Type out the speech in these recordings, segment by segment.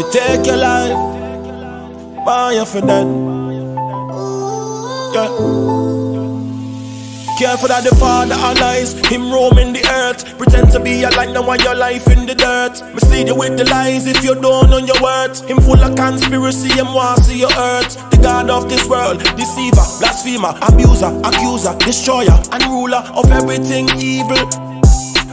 If you take your life, buy you for dead. Yeah. Careful that the Father lies, him roaming the earth. Pretend to be a light, now want your life in the dirt. Mislead you with the lies if you don't know your worth. Him full of conspiracy, him want to see you hurt. The God of this world, deceiver, blasphemer, abuser, accuser, destroyer, and ruler of everything evil.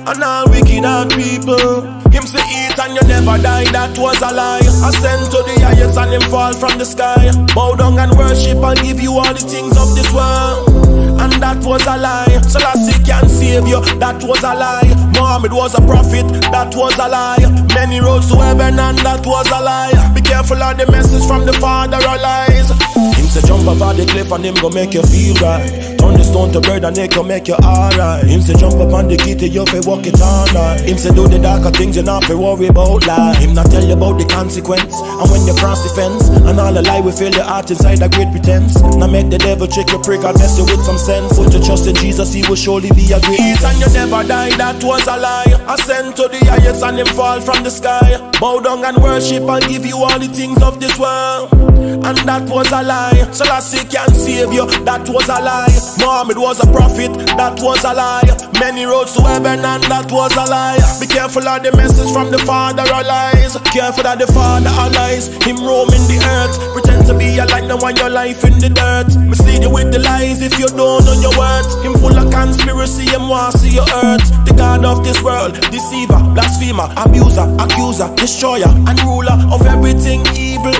And all wicked and people. Him say eat and you never die, that was a lie. Ascend to the highest and him fall from the sky. Bow down and worship and give you all the things of this world. And that was a lie. Selassie can save you, that was a lie. Mohammed was a prophet, that was a lie. Many roads to heaven and that was a lie. Be careful of the message from the Father of lies. Him say jump off of the cliff and him go make you feel right. Turn the stone to bread and it can make you alright. Him say jump up on the kitty, you fi walk it all night. Him say do the darker things, you not fi worry about life. Him not tell you about the consequence, and when you cross the fence, and all the lie will fill your heart inside a great pretense. Now make the devil trick your prick and mess you with some sense. Put your trust in Jesus, he will surely be a great. Eat and you never die, that was a lie. Ascend to the highest and him fall from the sky. Bow down and worship and give you all the things of this world. And that was a lie. Selassie can save you, that was a lie. Mohammed was a prophet, that was a lie. Many roads to heaven and that was a lie. Be careful of the message from the Father of lies. Careful that the Father of lies, him roaming the earth. Pretend to be a light, now want your life in the dirt. Mislead you with the lies if you don't know your worth. Him full of conspiracy, him want to see you hurt. The God of this world, deceiver, blasphemer, abuser, accuser, destroyer, and ruler of everything evil.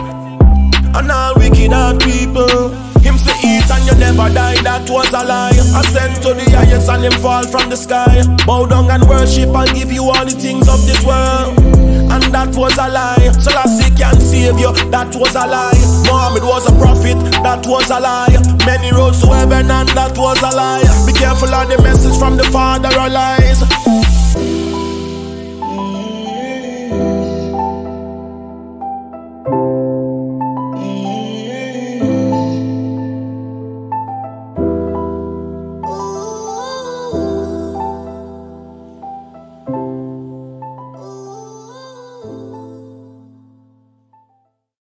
And all wicked and people. Him say eat and you never die, that was a lie. Ascend to the highest and him fall from the sky. Bow down and worship and give you all the things of this world. And that was a lie. Selassie can save you, that was a lie. Mohammed was a prophet, that was a lie. Many roads to heaven and that was a lie. Be careful of the message from the Father of lies.